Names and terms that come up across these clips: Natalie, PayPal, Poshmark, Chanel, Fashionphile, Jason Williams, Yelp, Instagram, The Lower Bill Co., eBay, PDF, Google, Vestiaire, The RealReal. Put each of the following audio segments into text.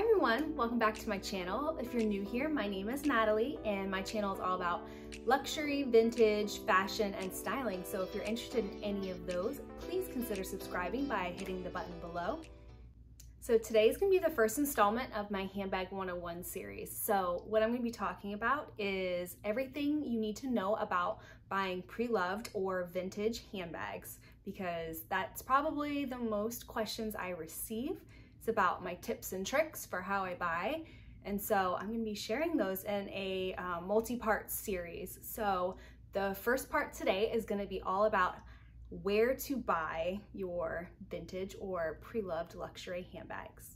Hi everyone, welcome back to my channel. If you're new here, my name is Natalie and my channel is all about luxury, vintage, fashion, and styling. So if you're interested in any of those, please consider subscribing by hitting the button below. So today is going to be the first installment of my Handbag 101 series. So what I'm going to be talking about is everything you need to know about buying pre-loved or vintage handbags, because that's probably the most questions I receive. It's about my tips and tricks for how I buy. And so I'm going to be sharing those in a multi-part series. So the first part today is going to be all about where to buy your vintage or pre-loved luxury handbags.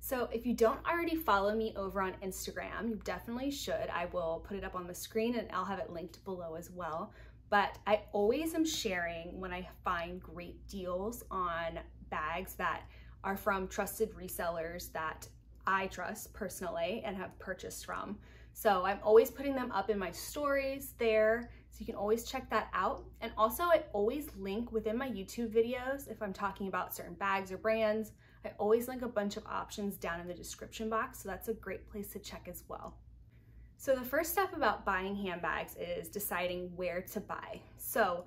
So if you don't already follow me over on Instagram, you definitely should. I will put it up on the screen and I'll have it linked below as well. But I always am sharing when I find great deals on bags that are from trusted resellers that I trust personally and have purchased from. So I'm always putting them up in my stories there, so you can always check that out. And also I always link within my YouTube videos, if I'm talking about certain bags or brands, I always link a bunch of options down in the description box, so that's a great place to check as well. So the first step about buying handbags is deciding where to buy. So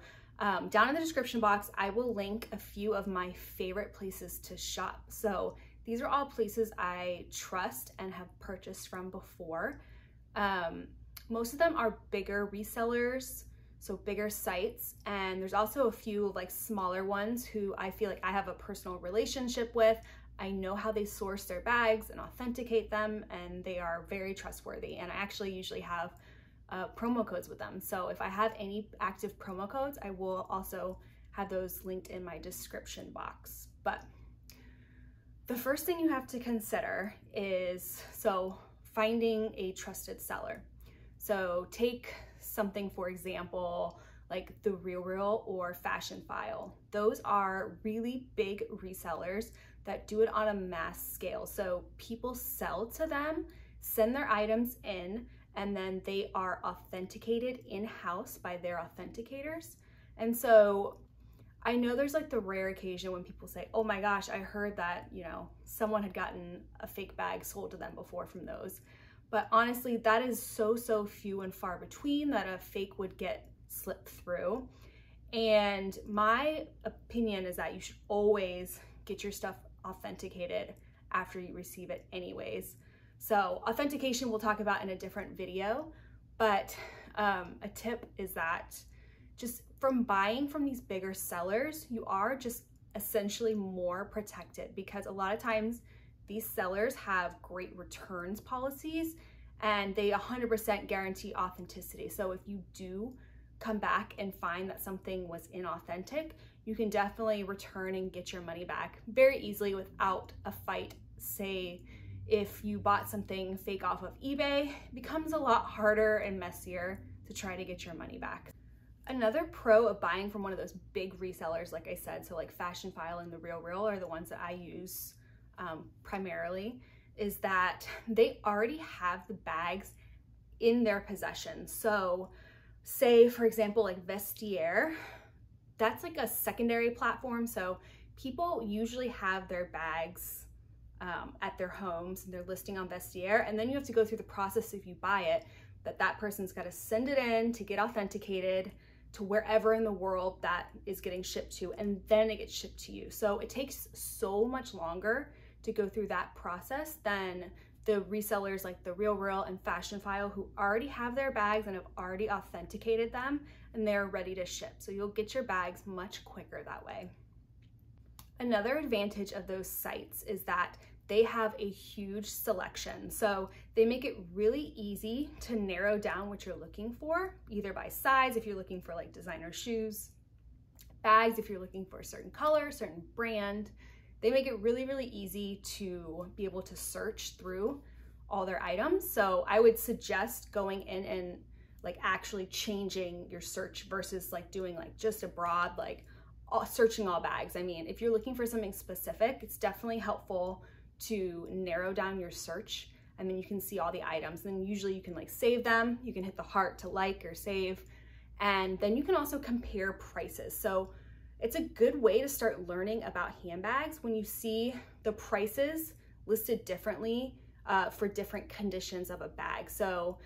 down in the description box, I will link a few of my favorite places to shop. So these are all places I trust and have purchased from before. Most of them are bigger resellers, so bigger sites. And there's also a few like smaller ones who I feel like I have a personal relationship with. I know how they source their bags and authenticate them, and they are very trustworthy. And I actually usually have promo codes with them. So if I have any active promo codes, I will also have those linked in my description box. But the first thing you have to consider is, so finding a trusted seller. So take something, for example, like The RealReal or Fashionphile. Those are really big resellers that do it on a mass scale. So people sell to them, send their items in, and then they are authenticated in-house by their authenticators. And so I know there's like the rare occasion when people say, oh my gosh, I heard that, you know, someone had gotten a fake bag sold to them before from those. But honestly, that is so few and far between that a fake would get slipped through. And my opinion is that you should always get your stuff authenticated after you receive it anyways. So authentication we'll talk about in a different video, but a tip is that just from buying from these bigger sellers, you are just essentially more protected, because a lot of times these sellers have great returns policies and they 100% guarantee authenticity. So if you do come back and find that something was inauthentic, you can definitely return and get your money back very easily without a fight. Say, if you bought something fake off of eBay, it becomes a lot harder and messier to try to get your money back. Another pro of buying from one of those big resellers, like I said, so like Fashionphile and The RealReal are the ones that I use primarily, is that they already have the bags in their possession. So say, for example, like Vestiaire, that's like a secondary platform. So people usually have their bags at their homes and they're listing on Vestiaire, and then you have to go through the process, if you buy it, that person's got to send it in to get authenticated to wherever in the world that is getting shipped to, and then it gets shipped to you. So it takes so much longer to go through that process than the resellers like The RealReal and Fashionphile, who already have their bags and have already authenticated them and they're ready to ship. So you'll get your bags much quicker that way. Another advantage of those sites is that they have a huge selection. So they make it really easy to narrow down what you're looking for, either by size, if you're looking for like designer shoes, bags, if you're looking for a certain color, certain brand. They make it really easy to be able to search through all their items. So I would suggest going in and like actually changing your search versus like doing like just a broad, like searching all bags. I mean, if you're looking for something specific, it's definitely helpful to narrow down your search, and then you can see all the items. Then usually you can like save them, you can hit the heart to like or save, and then you can also compare prices. So it's a good way to start learning about handbags when you see the prices listed differently for different conditions of a bag. So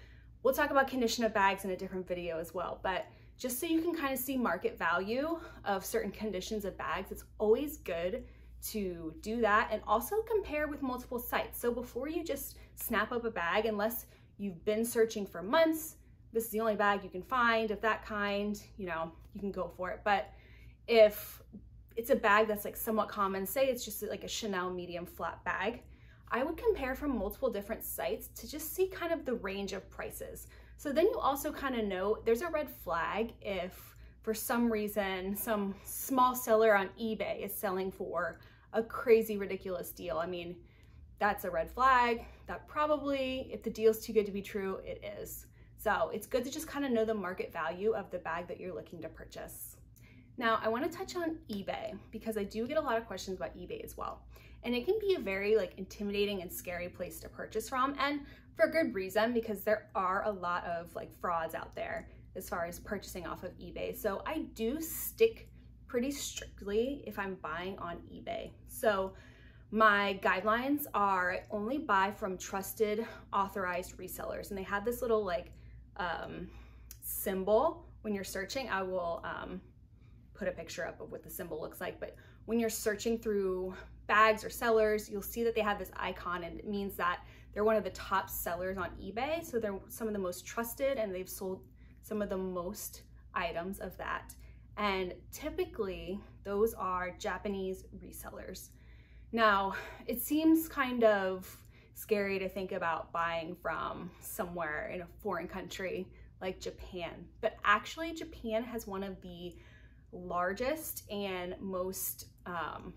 we'll talk about condition of bags in a different video as well, but just so you can kind of see market value of certain conditions of bags, it's always good to do that and also compare with multiple sites. So before you just snap up a bag, unless you've been searching for months, this is the only bag you can find of that kind, you know, you can go for it. But if it's a bag that's like somewhat common, say it's just like a Chanel medium flat bag, I would compare from multiple different sites to just see kind of the range of prices. So then you also kind of know there's a red flag if for some reason some small seller on eBay is selling for a crazy ridiculous deal. I mean, that's a red flag that probably, if the deal's too good to be true, it is. So it's good to just kind of know the market value of the bag that you're looking to purchase. Now I want to touch on eBay because I do get a lot of questions about eBay as well. And it can be a very like intimidating and scary place to purchase from, and for good reason, because there are a lot of like frauds out there as far as purchasing off of eBay. So I do stick pretty strictly if I'm buying on eBay. So my guidelines are only buy from trusted authorized resellers, and they have this little like symbol when you're searching. I will put a picture up of what the symbol looks like, but when you're searching through bags or sellers, you'll see that they have this icon, and it means that they're one of the top sellers on eBay. So they're some of the most trusted, and they've sold some of the most items of that. And typically those are Japanese resellers. Now it seems kind of scary to think about buying from somewhere in a foreign country like Japan, but actually Japan has one of the largest and most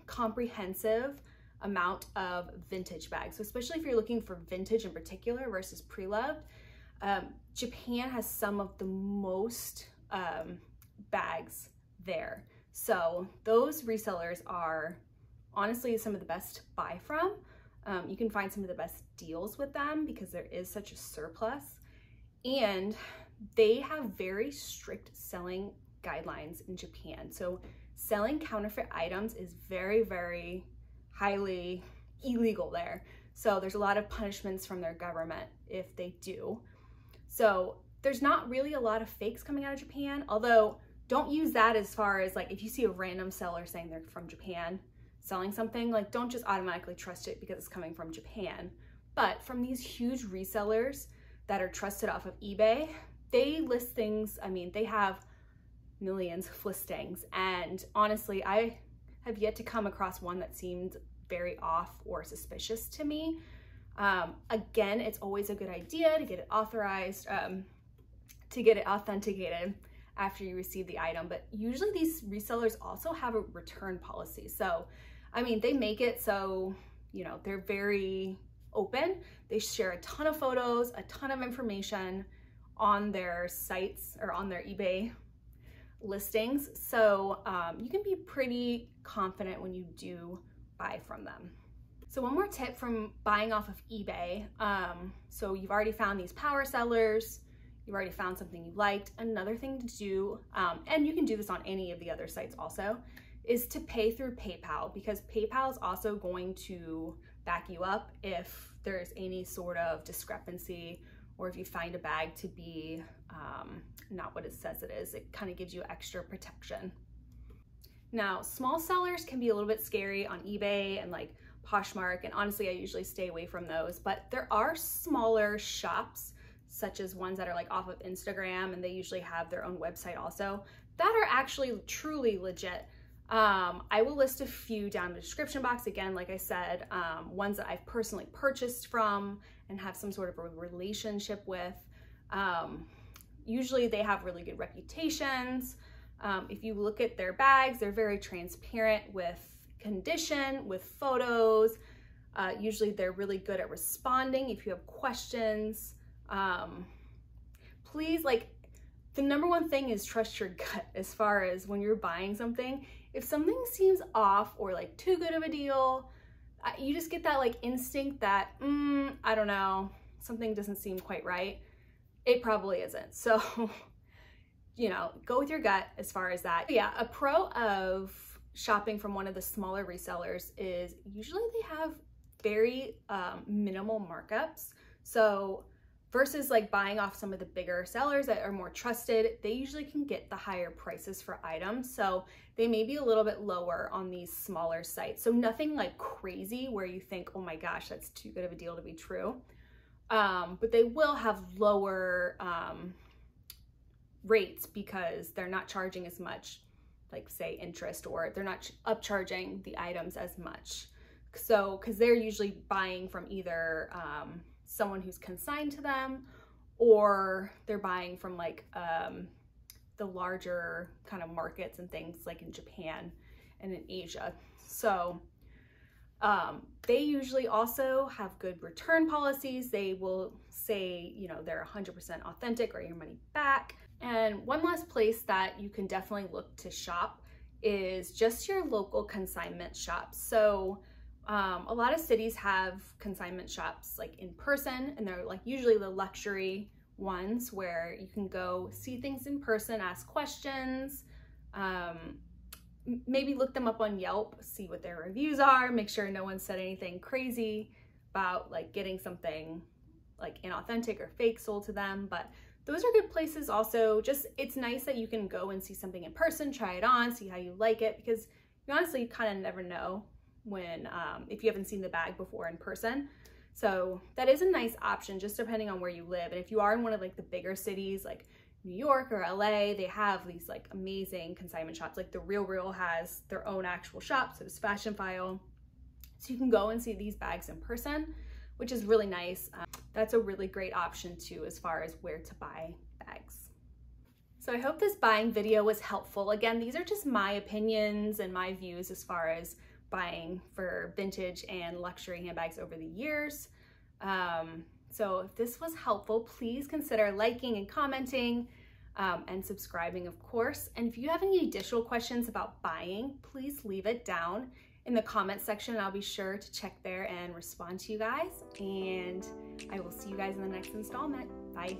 comprehensive amount of vintage bags. So especially if you're looking for vintage in particular versus pre-loved, Japan has some of the most bags there. So those resellers are honestly some of the best to buy from. You can find some of the best deals with them because there is such a surplus, and they have very strict selling guidelines in Japan. So selling counterfeit items is very, very highly illegal there. So there's a lot of punishments from their government if they do. So there's not really a lot of fakes coming out of Japan, although don't use that as far as like if you see a random seller saying they're from Japan selling something, like don't just automatically trust it because it's coming from Japan. But from these huge resellers that are trusted off of eBay, they list things, I mean, they have millions of listings, and honestly I have yet to come across one that seemed very off or suspicious to me. Again, it's always a good idea to get it authorized, to get it authenticated after you receive the item, but usually these resellers also have a return policy. So I mean, they make it so, you know, they're very open, they share a ton of photos, a ton of information on their sites or on their eBay listings. So you can be pretty confident when you do buy from them. So one more tip from buying off of eBay. So you've already found these power sellers, you've already found something you liked. Another thing to do, and you can do this on any of the other sites also, is to pay through PayPal, because PayPal is also going to back you up if there's any sort of discrepancy, or if you find a bag to be not what it says it is. It kind of gives you extra protection. Now, small sellers can be a little bit scary on eBay and like Poshmark, and honestly, I usually stay away from those, but there are smaller shops, such as ones that are like off of Instagram, and they usually have their own website also, that are actually truly legit. I will list a few down in the description box. Again, like I said, ones that I've personally purchased from and have some sort of a relationship with. Usually they have really good reputations. If you look at their bags, they're very transparent with condition, with photos. Usually they're really good at responding if you have questions. Please, like, the number one thing is trust your gut as far as when you're buying something. If something seems off or like too good of a deal, you just get that like instinct that, I don't know, something doesn't seem quite right. It probably isn't. So, you know, go with your gut as far as that. But yeah, a pro of shopping from one of the smaller resellers is usually they have very minimal markups. So versus like buying off some of the bigger sellers that are more trusted, they usually can get the higher prices for items. So they may be a little bit lower on these smaller sites. So nothing like crazy where you think, oh my gosh, that's too good of a deal to be true. But they will have lower rates because they're not charging as much, like say interest, or they're not upcharging the items as much. So, cause they're usually buying from either someone who's consigned to them, or they're buying from like the larger kind of markets and things like in Japan and in Asia. So they usually also have good return policies. They will say, you know, they're 100% authentic or your money back. And one last place that you can definitely look to shop is just your local consignment shops. So a lot of cities have consignment shops like in person, and they're like usually the luxury ones where you can go see things in person, ask questions, maybe look them up on Yelp, see what their reviews are, make sure no one said anything crazy about like getting something like inauthentic or fake sold to them. But those are good places also. Just, it's nice that you can go and see something in person, try it on, see how you like it, because you honestly kind of never know when if you haven't seen the bag before in person. So that is a nice option, just depending on where you live. And if you are in one of like the bigger cities like New York or LA, they have these like amazing consignment shops. Like The RealReal has their own actual shop, so it's Fashionphile. So you can go and see these bags in person, which is really nice. That's a really great option too, as far as where to buy bags. So I hope this buying video was helpful. Again, these are just my opinions and my views as far as buying for vintage and luxury handbags over the years. So if this was helpful, please consider liking and commenting and subscribing, of course. And if you have any additional questions about buying, please leave it down in the comments section. I'll be sure to check there and respond to you guys. And I will see you guys in the next installment. Bye.